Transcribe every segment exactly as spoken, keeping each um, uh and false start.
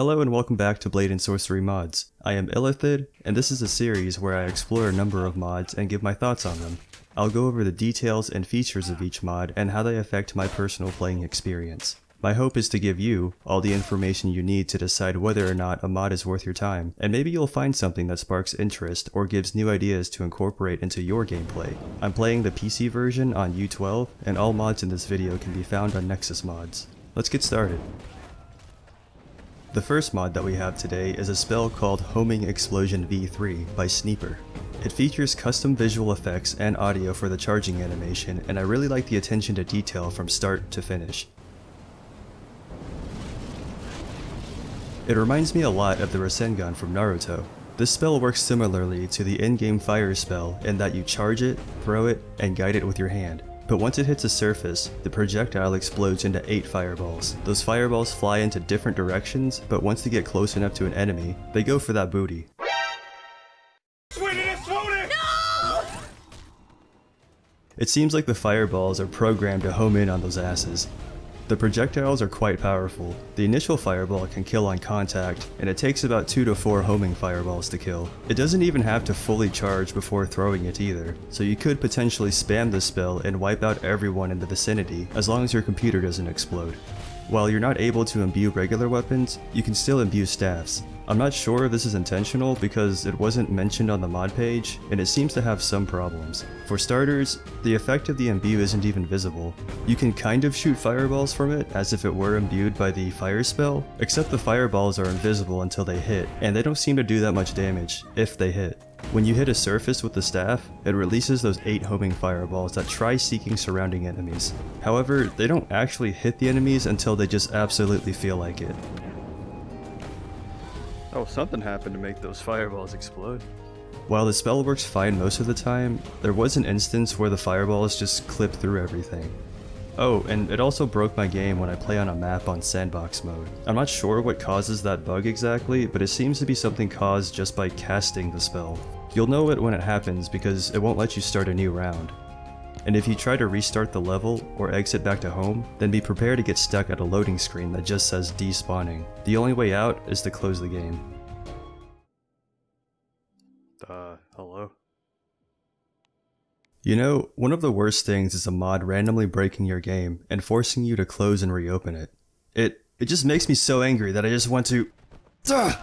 Hello and welcome back to Blade and Sorcery Mods. I am Illithid, and this is a series where I explore a number of mods and give my thoughts on them. I'll go over the details and features of each mod and how they affect my personal playing experience. My hope is to give you all the information you need to decide whether or not a mod is worth your time, and maybe you'll find something that sparks interest or gives new ideas to incorporate into your gameplay. I'm playing the P C version on U twelve, and all mods in this video can be found on Nexus Mods. Let's get started. The first mod that we have today is a spell called Homing Explosion V three by Sneeper. It features custom visual effects and audio for the charging animation, and I really like the attention to detail from start to finish. It reminds me a lot of the Rasengan from Naruto. This spell works similarly to the in-game fire spell in that you charge it, throw it, and guide it with your hand. But once it hits a surface, the projectile explodes into eight fireballs. Those fireballs fly into different directions, but once they get close enough to an enemy, they go for that booty. No! It seems like the fireballs are programmed to home in on those asses. The projectiles are quite powerful. The initial fireball can kill on contact, and it takes about two to four homing fireballs to kill. It doesn't even have to fully charge before throwing it either, so you could potentially spam the spell and wipe out everyone in the vicinity as long as your computer doesn't explode. While you're not able to imbue regular weapons, you can still imbue staffs. I'm not sure if this is intentional because it wasn't mentioned on the mod page, and it seems to have some problems. For starters, the effect of the imbue isn't even visible. You can kind of shoot fireballs from it as if it were imbued by the fire spell, except the fireballs are invisible until they hit, and they don't seem to do that much damage, if they hit. When you hit a surface with the staff, it releases those eight homing fireballs that try seeking surrounding enemies. However, they don't actually hit the enemies until they just absolutely feel like it. Oh, something happened to make those fireballs explode. While the spell works fine most of the time, there was an instance where the fireballs just clipped through everything. Oh, and it also broke my game when I play on a map on sandbox mode. I'm not sure what causes that bug exactly, but it seems to be something caused just by casting the spell. You'll know it when it happens because it won't let you start a new round. And if you try to restart the level or exit back to home, then be prepared to get stuck at a loading screen that just says despawning. The only way out is to close the game. Uh, hello? You know, one of the worst things is a mod randomly breaking your game and forcing you to close and reopen it. It it just makes me so angry that I just want to... Ugh!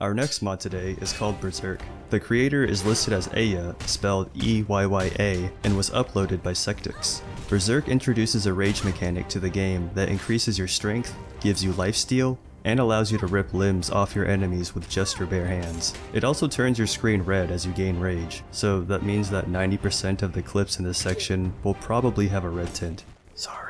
Our next mod today is called Berserk. The creator is listed as Eya, spelled E Y Y A, and was uploaded by Sectics. Berserk introduces a rage mechanic to the game that increases your strength, gives you lifesteal, and allows you to rip limbs off your enemies with just your bare hands. It also turns your screen red as you gain rage, so that means that ninety percent of the clips in this section will probably have a red tint. Sorry.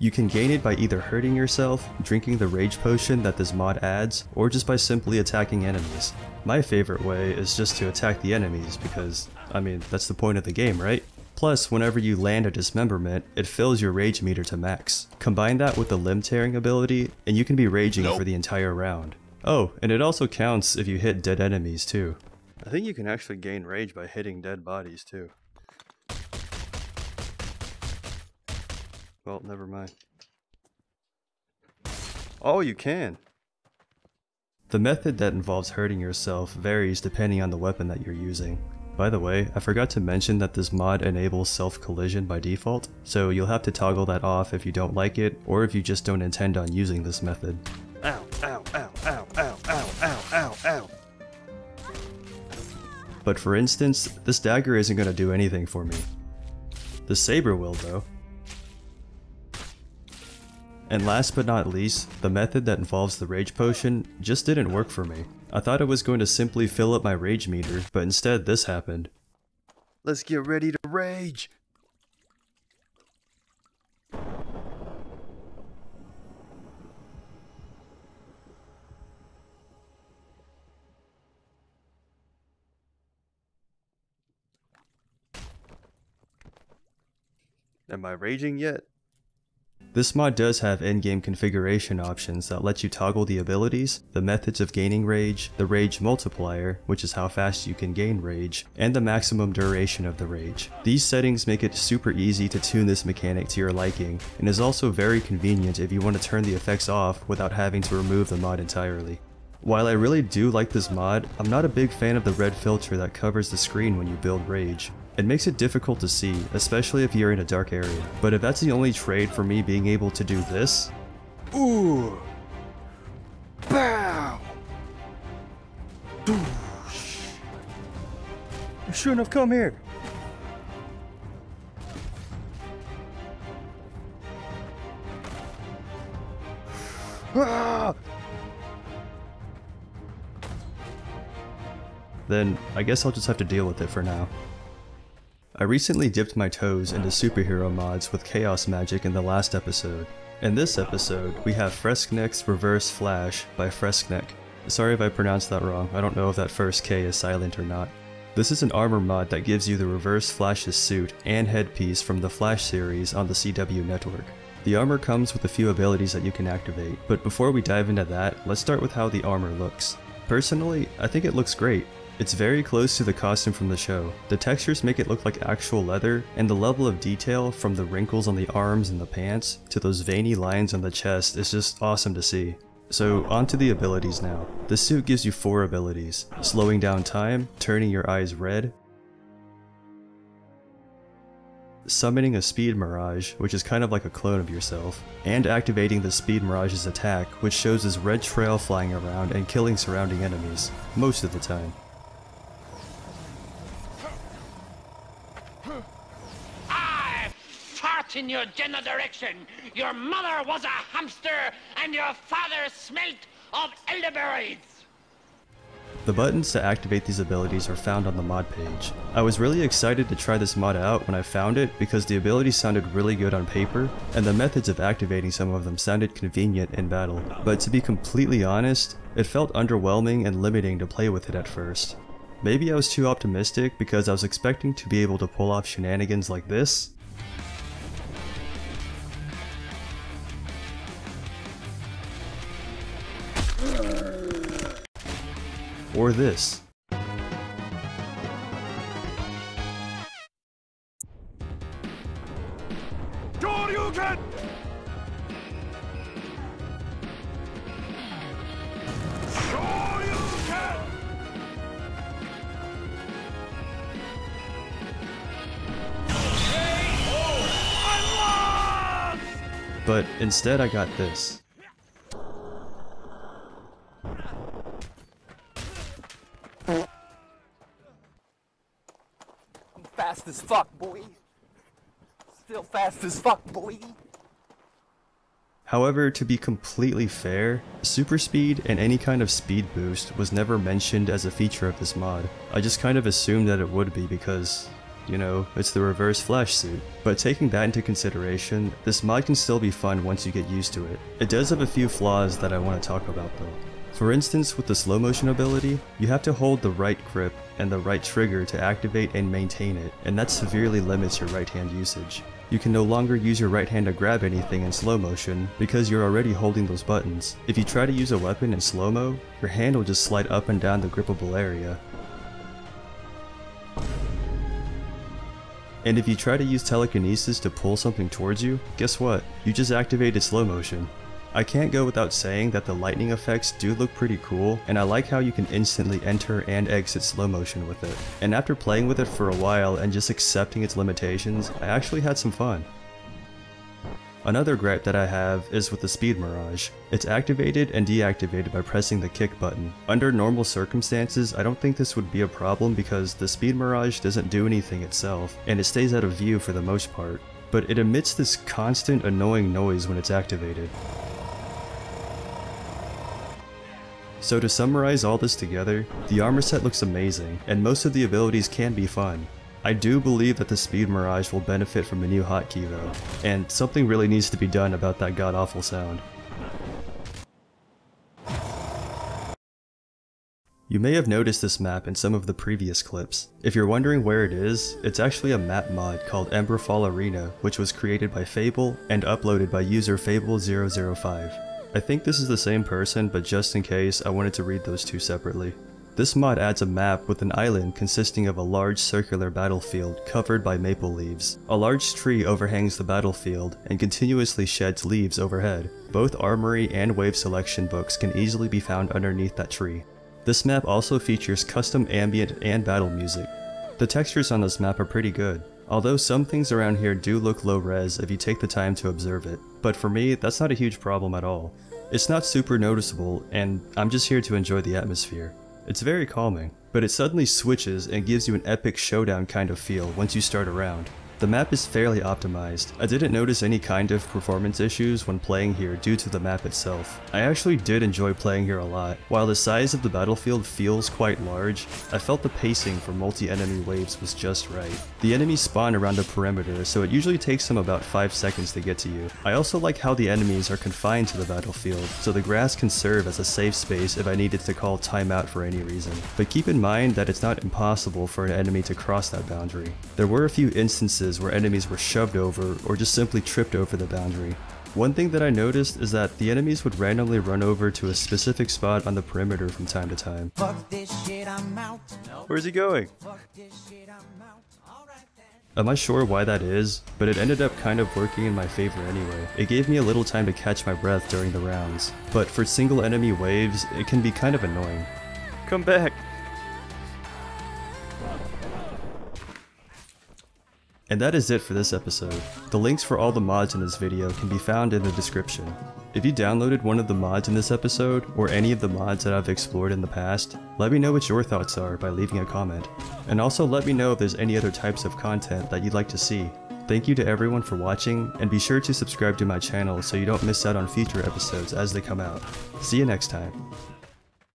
You can gain it by either hurting yourself, drinking the rage potion that this mod adds, or just by simply attacking enemies. My favorite way is just to attack the enemies because, I mean, that's the point of the game, right? Plus, whenever you land a dismemberment, it fills your rage meter to max. Combine that with the limb tearing ability, and you can be raging nope. for the entire round. Oh, and it also counts if you hit dead enemies too. I think you can actually gain rage by hitting dead bodies too. Well, never mind. Oh, you can! The method that involves hurting yourself varies depending on the weapon that you're using. By the way, I forgot to mention that this mod enables self-collision by default, so you'll have to toggle that off if you don't like it, or if you just don't intend on using this method. Ow, ow, ow, ow, ow, ow, ow, ow, ow! But for instance, this dagger isn't going to do anything for me. The saber will, though. And last but not least, the method that involves the rage potion just didn't work for me. I thought it was going to simply fill up my rage meter, but instead this happened. Let's get ready to rage! Am I raging yet? This mod does have in-game configuration options that let you toggle the abilities, the methods of gaining rage, the rage multiplier, which is how fast you can gain rage, and the maximum duration of the rage. These settings make it super easy to tune this mechanic to your liking, and is also very convenient if you want to turn the effects off without having to remove the mod entirely. While I really do like this mod, I'm not a big fan of the red filter that covers the screen when you build rage. It makes it difficult to see, especially if you're in a dark area. But if that's the only trade for me being able to do this... Ooh! Bow! Doosh! You shouldn't have come here! Ah! Then I guess I'll just have to deal with it for now. I recently dipped my toes into superhero mods with Chaos Magic in the last episode. In this episode, we have Fresknek's Reverse Flash by Fresknek. Sorry if I pronounced that wrong, I don't know if that first K is silent or not. This is an armor mod that gives you the Reverse Flash's suit and headpiece from the Flash series on the C W network. The armor comes with a few abilities that you can activate, but before we dive into that, let's start with how the armor looks. Personally, I think it looks great. It's very close to the costume from the show. The textures make it look like actual leather, and the level of detail from the wrinkles on the arms and the pants to those veiny lines on the chest is just awesome to see. So onto the abilities now. The suit gives you four abilities: slowing down time, turning your eyes red, summoning a speed mirage, which is kind of like a clone of yourself, and activating the speed mirage's attack, which shows this red trail flying around and killing surrounding enemies, most of the time. In your general direction. Your mother was a hamster and your father smelt of elderberries. The buttons to activate these abilities are found on the mod page. I was really excited to try this mod out when I found it because the abilities sounded really good on paper, and the methods of activating some of them sounded convenient in battle. But to be completely honest, it felt underwhelming and limiting to play with it at first. Maybe I was too optimistic because I was expecting to be able to pull off shenanigans like this. Or this. But instead I got this. Fast as fuck, boy. Still fast as fuck, boy. However, to be completely fair, super speed and any kind of speed boost was never mentioned as a feature of this mod. I just kind of assumed that it would be because, you know, it's the Reverse Flash suit. But taking that into consideration, this mod can still be fun once you get used to it. It does have a few flaws that I want to talk about though. For instance, with the slow motion ability, you have to hold the right grip and the right trigger to activate and maintain it, and that severely limits your right hand usage. You can no longer use your right hand to grab anything in slow motion because you're already holding those buttons. If you try to use a weapon in slow-mo, your hand will just slide up and down the grippable area. And if you try to use telekinesis to pull something towards you, guess what? You just activated slow motion. I can't go without saying that the lightning effects do look pretty cool, and I like how you can instantly enter and exit slow motion with it. And after playing with it for a while and just accepting its limitations, I actually had some fun. Another gripe that I have is with the speed mirage. It's activated and deactivated by pressing the kick button. Under normal circumstances, I don't think this would be a problem because the speed mirage doesn't do anything itself, and it stays out of view for the most part. But it emits this constant annoying noise when it's activated. So to summarize all this together, the armor set looks amazing, and most of the abilities can be fun. I do believe that the Speed Mirage will benefit from a new hotkey though, and something really needs to be done about that god-awful sound. You may have noticed this map in some of the previous clips. If you're wondering where it is, it's actually a map mod called Emberfall Arena, which was created by Fable and uploaded by user Fable zero zero five. I think this is the same person, but just in case, I wanted to read those two separately. This mod adds a map with an island consisting of a large circular battlefield covered by maple leaves. A large tree overhangs the battlefield and continuously sheds leaves overhead. Both armory and wave selection books can easily be found underneath that tree. This map also features custom ambient and battle music. The textures on this map are pretty good, although some things around here do look low res if you take the time to observe it, but for me, that's not a huge problem at all. It's not super noticeable, and I'm just here to enjoy the atmosphere. It's very calming, but it suddenly switches and gives you an epic showdown kind of feel once you start a round. The map is fairly optimized. I didn't notice any kind of performance issues when playing here due to the map itself. I actually did enjoy playing here a lot. While the size of the battlefield feels quite large, I felt the pacing for multi-enemy waves was just right. The enemies spawn around a perimeter, so it usually takes them about five seconds to get to you. I also like how the enemies are confined to the battlefield, so the grass can serve as a safe space if I needed to call timeout for any reason. But keep in mind that it's not impossible for an enemy to cross that boundary. There were a few instances where enemies were shoved over or just simply tripped over the boundary. One thing that I noticed is that the enemies would randomly run over to a specific spot on the perimeter from time to time. Fuck this shit, I'm out. Where's he going? Fuck this shit, I'm out. All right, then. I'm not sure why that is, but it ended up kind of working in my favor anyway. It gave me a little time to catch my breath during the rounds, but for single enemy waves, it can be kind of annoying. Come back! And that is it for this episode. The links for all the mods in this video can be found in the description. If you downloaded one of the mods in this episode, or any of the mods that I've explored in the past, let me know what your thoughts are by leaving a comment. And also let me know if there's any other types of content that you'd like to see. Thank you to everyone for watching, and be sure to subscribe to my channel so you don't miss out on future episodes as they come out. See you next time.